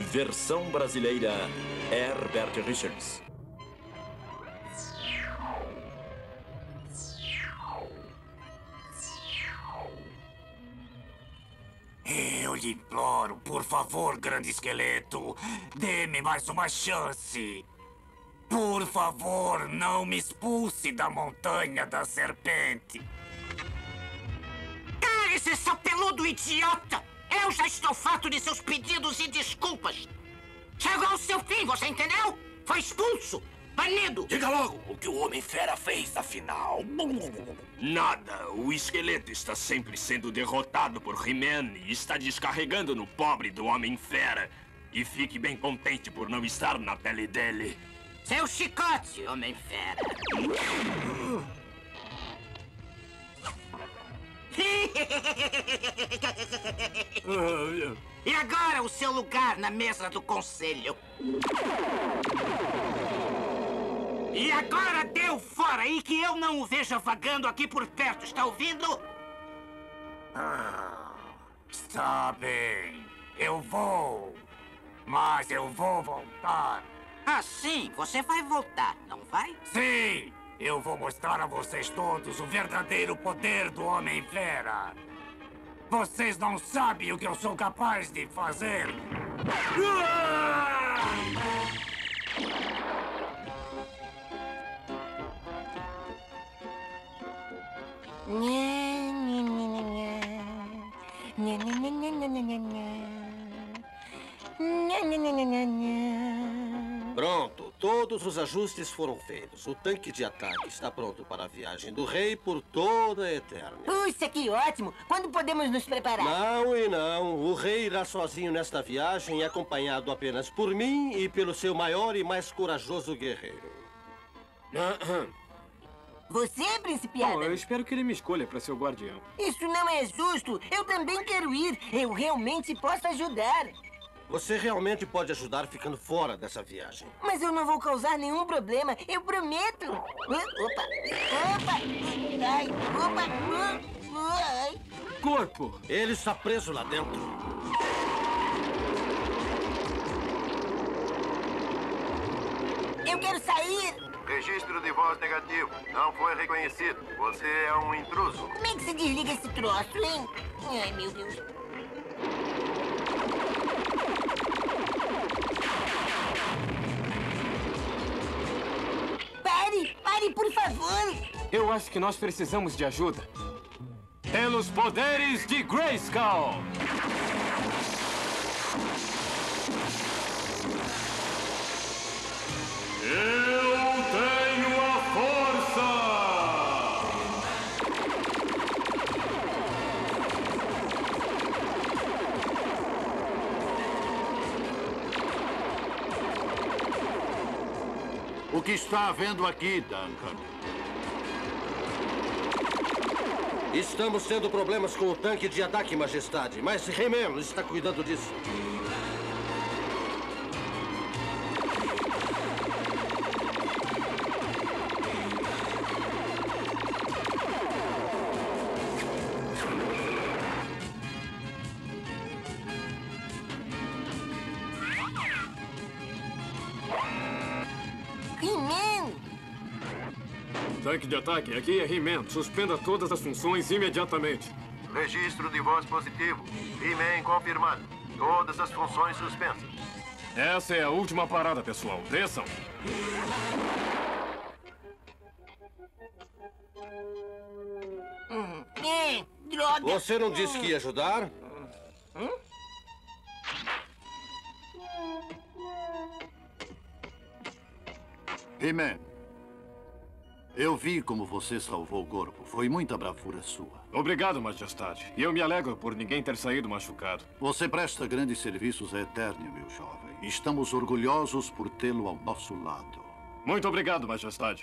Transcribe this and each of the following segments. Versão brasileira, Herbert Richards. Eu lhe imploro, por favor, grande esqueleto, dê-me mais uma chance. Por favor, não me expulse da Montanha da Serpente. Cale-se, seu peludo idiota! Eu já estou farto de seus pedidos e desculpas. Chegou ao seu fim, você entendeu? Foi expulso, banido. Diga logo o que o Homem-Fera fez, afinal. Nada. O esqueleto está sempre sendo derrotado por He-Man e está descarregando no pobre do Homem-Fera. E fique bem contente por não estar na pele dele. Seu chicote, Homem-Fera. E agora o seu lugar na mesa do conselho. E agora deu fora e que eu não o veja vagando aqui por perto, está ouvindo? Está bem, eu vou. Mas eu vou voltar. Ah, sim, você vai voltar, não vai? Sim! Eu vou mostrar a vocês todos o verdadeiro poder do Homem-Fera. Vocês não sabem o que eu sou capaz de fazer. Pronto, todos os ajustes foram feitos. O tanque de ataque está pronto para a viagem do rei por toda a Eternia. Puxa, que ótimo! Quando podemos nos preparar? Não e não. O rei irá sozinho nesta viagem, acompanhado apenas por mim e pelo seu maior e mais corajoso guerreiro. Você é principiada? Bom, eu espero que ele me escolha para ser o guardião. Isso não é justo! Eu também quero ir! Eu realmente posso ajudar! Você realmente pode ajudar ficando fora dessa viagem. Mas eu não vou causar nenhum problema, eu prometo. Opa! Ai! Corpo! Ele está preso lá dentro. Eu quero sair! Registro de voz negativo. Não foi reconhecido. Você é um intruso. Como é que se desliga esse troço, hein? Ai, meu Deus. Pare, por favor! Eu acho que nós precisamos de ajuda. Pelos poderes de Grayskull! Eu tenho a força! O que está havendo aqui, Duncan? Estamos tendo problemas com o tanque de ataque, Majestade, mas He-Man está cuidando disso. Tanque de ataque, aqui é He-Man. Suspenda todas as funções imediatamente. Registro de voz positivo. He-Man confirmado. Todas as funções suspensas. Essa é a última parada, pessoal. Desçam. Droga! Você não disse que ia ajudar? He-Man. Eu vi como você salvou o corpo. Foi muita bravura sua. Obrigado, Majestade. E eu me alegro por ninguém ter saído machucado. Você presta grandes serviços à Eternia, meu jovem. Estamos orgulhosos por tê-lo ao nosso lado. Muito obrigado, Majestade.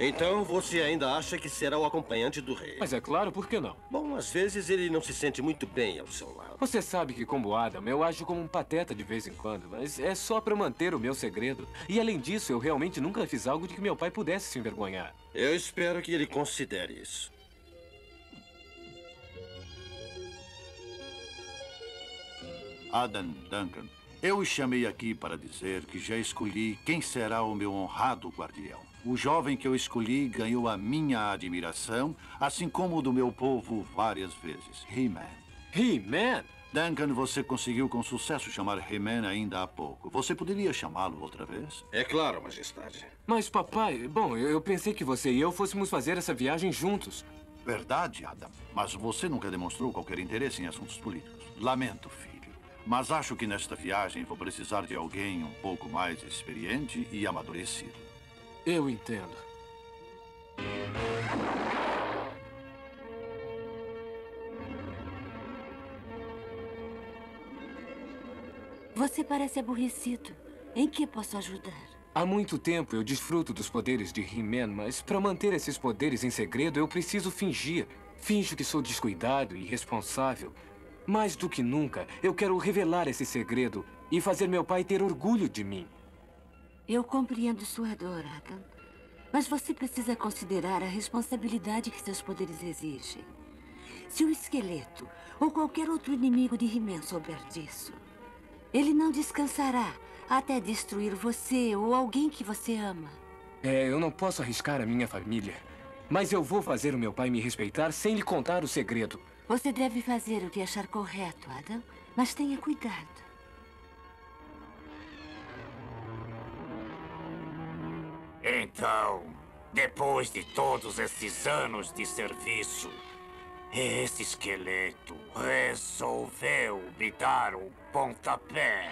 Então você ainda acha que será o acompanhante do rei? Mas é claro, por que não? Bom, às vezes ele não se sente muito bem ao seu lado. Você sabe que, como Adam, eu ajo como um pateta de vez em quando, mas é só para manter o meu segredo. E além disso, eu realmente nunca fiz algo de que meu pai pudesse se envergonhar. Eu espero que ele considere isso. Adam, Duncan. Eu os chamei aqui para dizer que já escolhi quem será o meu honrado guardião. O jovem que eu escolhi ganhou a minha admiração, assim como o do meu povo várias vezes. He-Man. He-Man? Duncan, você conseguiu com sucesso chamar He-Man ainda há pouco. Você poderia chamá-lo outra vez? É claro, majestade. Mas, papai, bom, eu pensei que você e eu fôssemos fazer essa viagem juntos. Verdade, Adam. Mas você nunca demonstrou qualquer interesse em assuntos políticos. Lamento, filho. Mas acho que nesta viagem vou precisar de alguém um pouco mais experiente e amadurecido. Eu entendo. Você parece aborrecido. Em que posso ajudar? Há muito tempo eu desfruto dos poderes de He-Man, mas para manter esses poderes em segredo eu preciso fingir. Finjo que sou descuidado e irresponsável. Mais do que nunca, eu quero revelar esse segredo e fazer meu pai ter orgulho de mim. Eu compreendo sua dor, Adam. Mas você precisa considerar a responsabilidade que seus poderes exigem. Se o esqueleto ou qualquer outro inimigo de He-Man souber disso, ele não descansará até destruir você ou alguém que você ama. Eu não posso arriscar a minha família. Mas eu vou fazer o meu pai me respeitar sem lhe contar o segredo. Você deve fazer o que achar correto, Adam. Mas tenha cuidado. Então, depois de todos esses anos de serviço, esse esqueleto resolveu me dar um pontapé.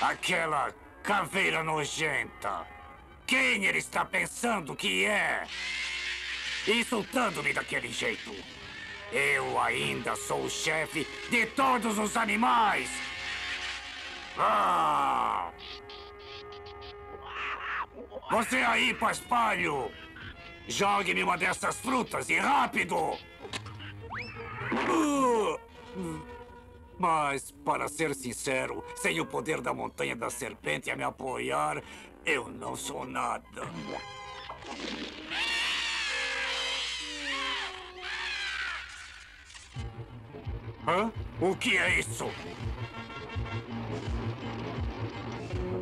Aquela caveira nojenta. Quem ele está pensando que é? Insultando-me daquele jeito. Eu ainda sou o chefe de todos os animais. Ah! Você aí, paspalho! Jogue-me uma dessas frutas e rápido! Mas, para ser sincero, sem o poder da Montanha da Serpente a me apoiar, eu não sou nada. Hã? O que é isso?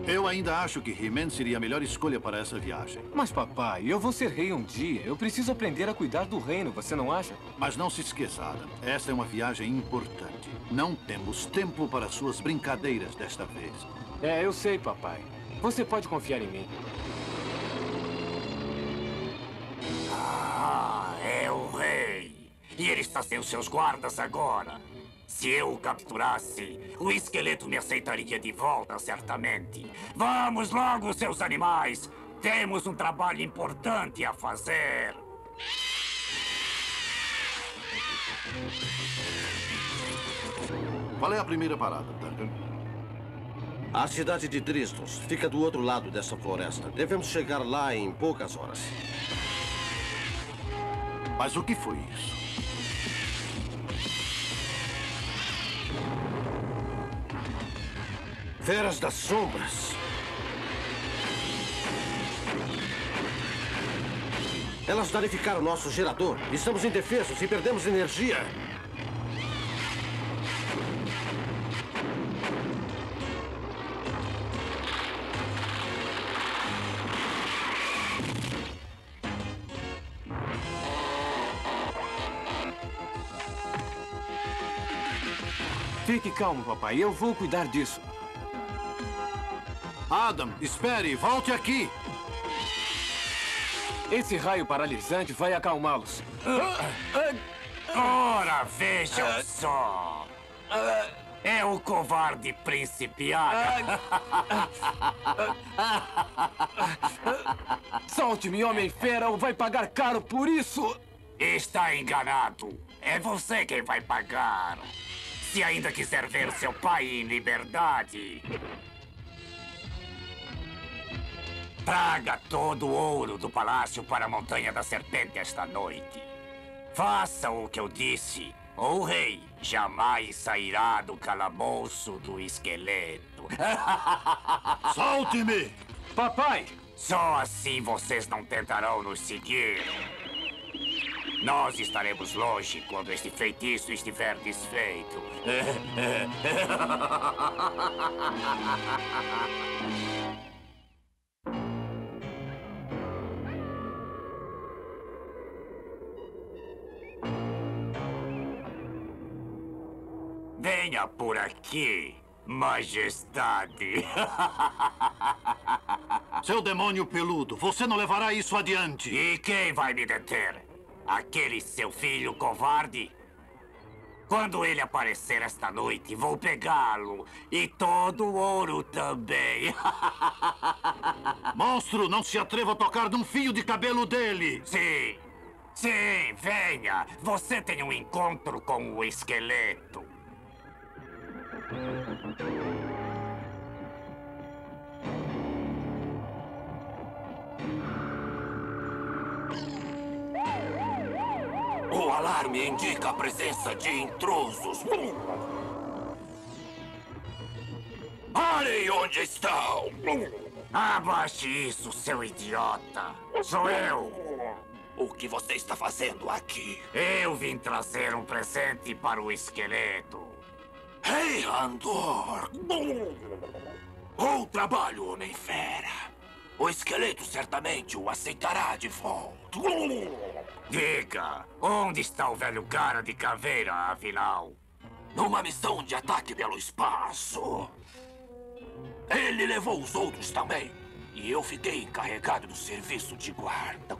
Eu ainda acho que He-Man seria a melhor escolha para essa viagem. Mas, papai, eu vou ser rei um dia. Eu preciso aprender a cuidar do reino, você não acha? Mas não se esqueça, Adam. Esta é uma viagem importante. Não temos tempo para suas brincadeiras desta vez. Eu sei, papai. Você pode confiar em mim. Ah, é o rei. E ele está sem os seus guardas agora. Se eu o capturasse, o esqueleto me aceitaria de volta, certamente. Vamos logo, seus animais! Temos um trabalho importante a fazer! Qual é a primeira parada, Duncan? A cidade de Drisdos fica do outro lado dessa floresta. Devemos chegar lá em poucas horas. Mas o que foi isso? Feras das Sombras. Elas danificaram nosso gerador. Estamos indefesos e perdemos energia. Fique calmo, papai. Eu vou cuidar disso. Adam, espere! Volte aqui! Esse raio paralisante vai acalmá-los. Ora, vejam só! É o covarde principiado! Solte-me, Homem-Fera, ou vai pagar caro por isso! Está enganado! É você quem vai pagar! Se ainda quiser ver seu pai em liberdade... Traga todo o ouro do palácio para a Montanha da Serpente esta noite. Faça o que eu disse, ou o rei jamais sairá do calabouço do esqueleto. Solte-me! Papai! Só assim vocês não tentarão nos seguir. Nós estaremos longe quando este feitiço estiver desfeito. Venha por aqui, majestade. Seu demônio peludo, você não levará isso adiante. E quem vai me deter? Aquele seu filho covarde? Quando ele aparecer esta noite, vou pegá-lo. E todo o ouro também. Monstro, não se atreva a tocar num fio de cabelo dele. Sim, sim, venha. Você tem um encontro com o esqueleto. O alarme indica a presença de intrusos. Parem onde estão! Abaixe isso, seu idiota! Sou eu! O que você está fazendo aqui? Eu vim trazer um presente para o esqueleto. Ei, Andor! Bom trabalho, Homem-Fera! O esqueleto certamente o aceitará de volta. Diga, onde está o velho cara de caveira, afinal? Numa missão de ataque pelo espaço. Ele levou os outros também. E eu fiquei encarregado do serviço de guarda.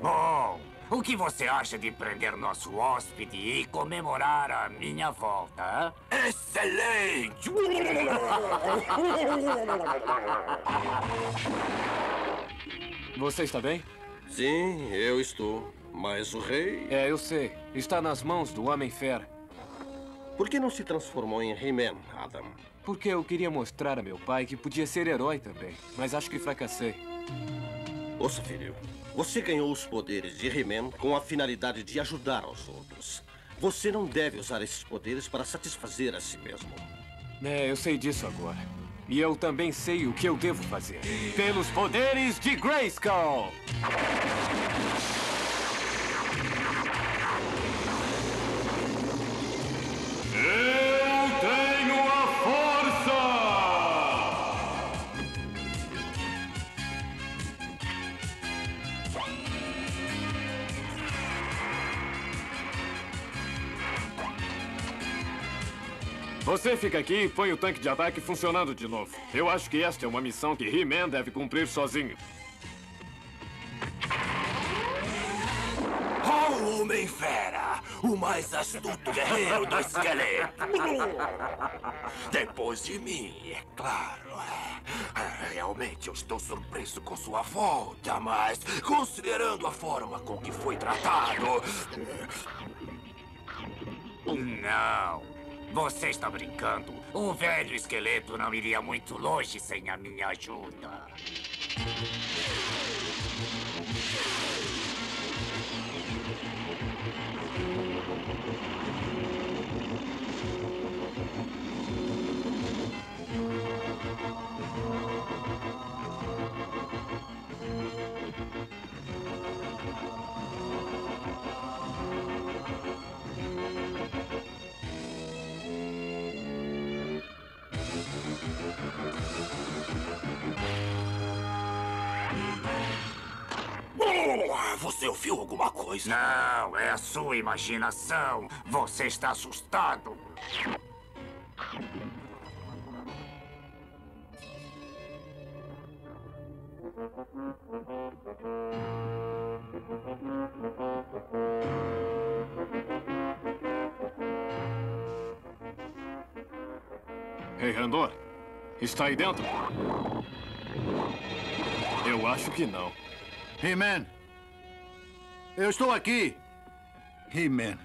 Bom, o que você acha de prender nosso hóspede e comemorar a minha volta? Hein? Excelente! Você está bem? Sim, eu estou. Mas o rei... É, eu sei. Está nas mãos do Homem-Fera. Por que não se transformou em He-Man, Adam? Porque eu queria mostrar a meu pai que podia ser herói também. Mas acho que fracassei. Ouça, filho. Você ganhou os poderes de He-Man com a finalidade de ajudar aos outros. Você não deve usar esses poderes para satisfazer a si mesmo. É, eu sei disso agora. E eu também sei o que eu devo fazer. Pelos poderes de Grayskull! Você fica aqui e põe o tanque de ataque funcionando de novo. Eu acho que esta é uma missão que He-Man deve cumprir sozinho. Oh, Homem-Fera! O mais astuto guerreiro do esqueleto! Depois de mim, é claro. Realmente eu estou surpreso com sua volta, mas considerando a forma com que foi tratado... Não! Você está brincando? O velho esqueleto não iria muito longe sem a minha ajuda. Você ouviu alguma coisa? Não, é a sua imaginação. Você está assustado. Ei, Randor, está aí dentro? Eu acho que não. He-Man! Eu estou aqui! He-Man,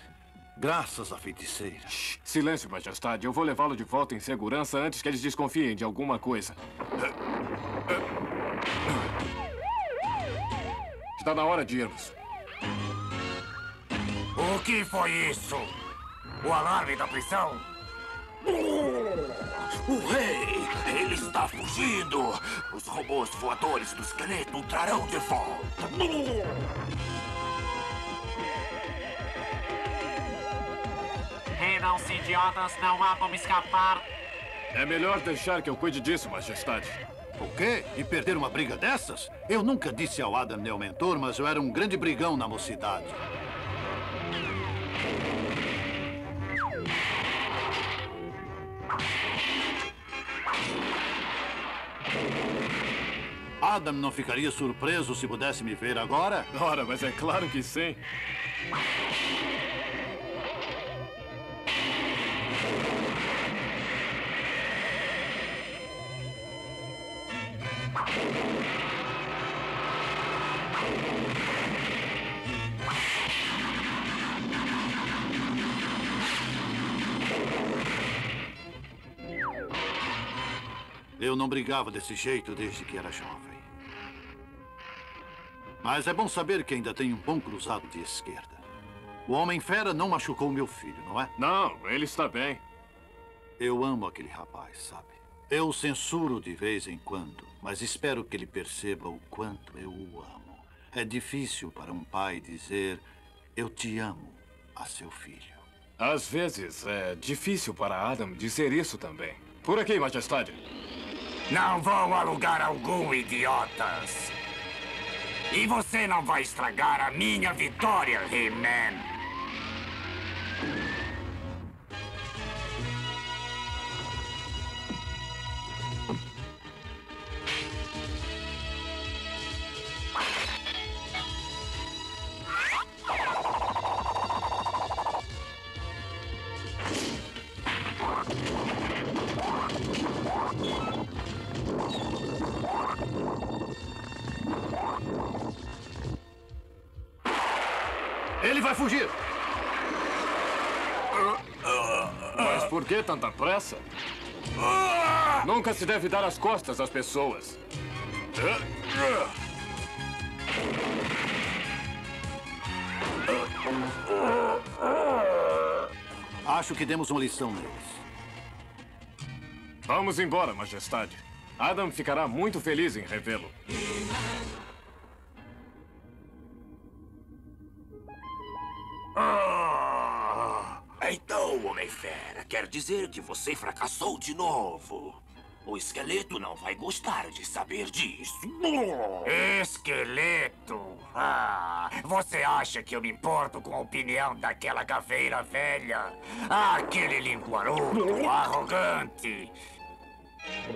graças à feiticeira. Shhh. Silêncio, majestade. Eu vou levá-lo de volta em segurança antes que eles desconfiem de alguma coisa. Está na hora de irmos. O que foi isso? O alarme da prisão? O rei! Ele está fugindo! Os robôs voadores do esqueleto o trarão de volta! tornam-se idiotas, não há como escapar. É melhor deixar que eu cuide disso, Majestade. O quê? E perder uma briga dessas? Eu nunca disse ao Adam, meu mentor, mas eu era um grande brigão na mocidade. Adam não ficaria surpreso se pudesse me ver agora? Ora, mas é claro que sim. Eu não brigava desse jeito desde que era jovem. Mas é bom saber que ainda tem um bom cruzado de esquerda. O Homem-Fera não machucou meu filho, não é? Não, ele está bem. Eu amo aquele rapaz, sabe? Eu o censuro de vez em quando, mas espero que ele perceba o quanto eu o amo. É difícil para um pai dizer, eu te amo, a seu filho. Às vezes é difícil para Adam dizer isso também. Por aqui, Majestade. Não vão a lugar algum, idiotas. E você não vai estragar a minha vitória, He-Man. Ele vai fugir! Mas por que tanta pressa? Nunca se deve dar as costas às pessoas. Acho que demos uma lição neles. Vamos embora, Majestade. Adam ficará muito feliz em revê-lo. Então, Homem-Fera, quer dizer que você fracassou de novo. O Esqueleto não vai gostar de saber disso. Esqueleto? Ah, você acha que eu me importo com a opinião daquela caveira velha? Ah, aquele linguarudo arrogante.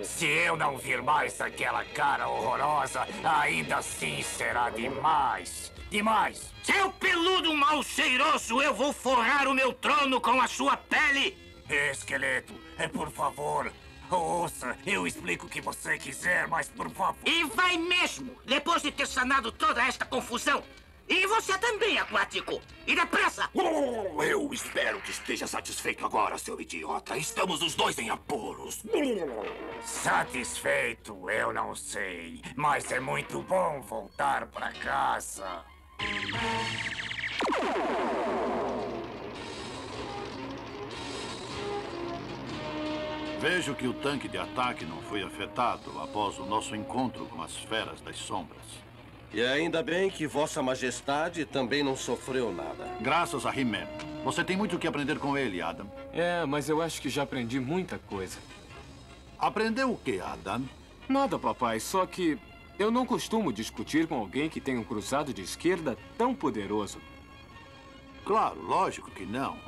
Se eu não vir mais aquela cara horrorosa, ainda assim será demais. Demais! Seu peludo mal cheiroso, eu vou forrar o meu trono com a sua pele! Esqueleto, por favor, ouça, eu explico o que você quiser, mas por favor... E vai mesmo, depois de ter sanado toda esta confusão. E você também, Aquático. E depressa! Eu espero que esteja satisfeito agora, seu idiota. Estamos os dois em apuros. Satisfeito? Eu não sei. Mas é muito bom voltar para casa. Vejo que o tanque de ataque não foi afetado após o nosso encontro com as Feras das Sombras. E ainda bem que Vossa Majestade também não sofreu nada. Graças a He-Man. Você tem muito o que aprender com ele, Adam. É, mas eu acho que já aprendi muita coisa. Aprendeu o que, Adam? Nada, papai. Só que eu não costumo discutir com alguém que tem um cruzado de esquerda tão poderoso. Claro, lógico que não.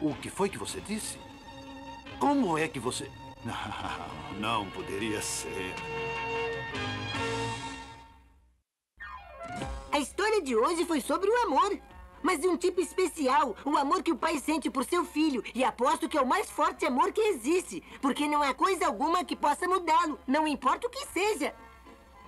O que foi que você disse? Como é que você... Não, não poderia ser... A história de hoje foi sobre o amor, mas de um tipo especial, o amor que o pai sente por seu filho, e aposto que é o mais forte amor que existe, porque não há coisa alguma que possa mudá-lo, não importa o que seja.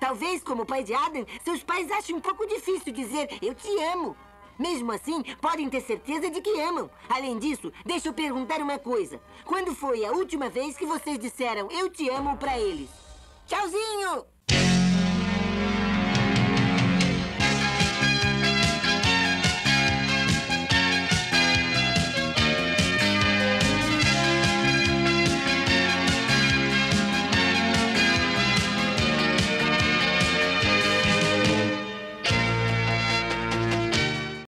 Talvez, como o pai de Adam, seus pais achem um pouco difícil dizer, eu te amo. Mesmo assim, podem ter certeza de que amam. Além disso, deixa eu perguntar uma coisa. Quando foi a última vez que vocês disseram, eu te amo pra eles? Tchauzinho!